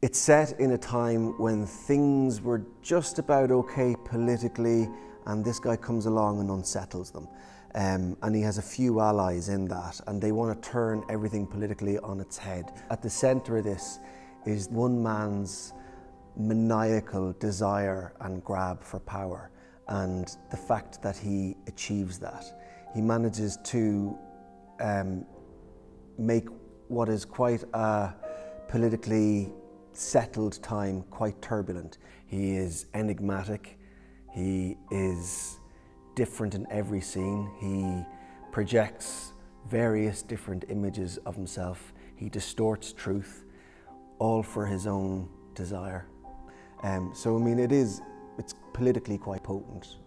It's set in a time when things were just about okay politically, and this guy comes along and unsettles them. And he has a few allies in that, and they want to turn everything politically on its head. At the centre of this is one man's maniacal desire and grab for power, and the fact that he achieves that. He manages to make what is quite a politically settled time quite turbulent. He is enigmatic, he is different in every scene, he projects various different images of himself, he distorts truth, all for his own desire. So I mean, it's politically quite potent.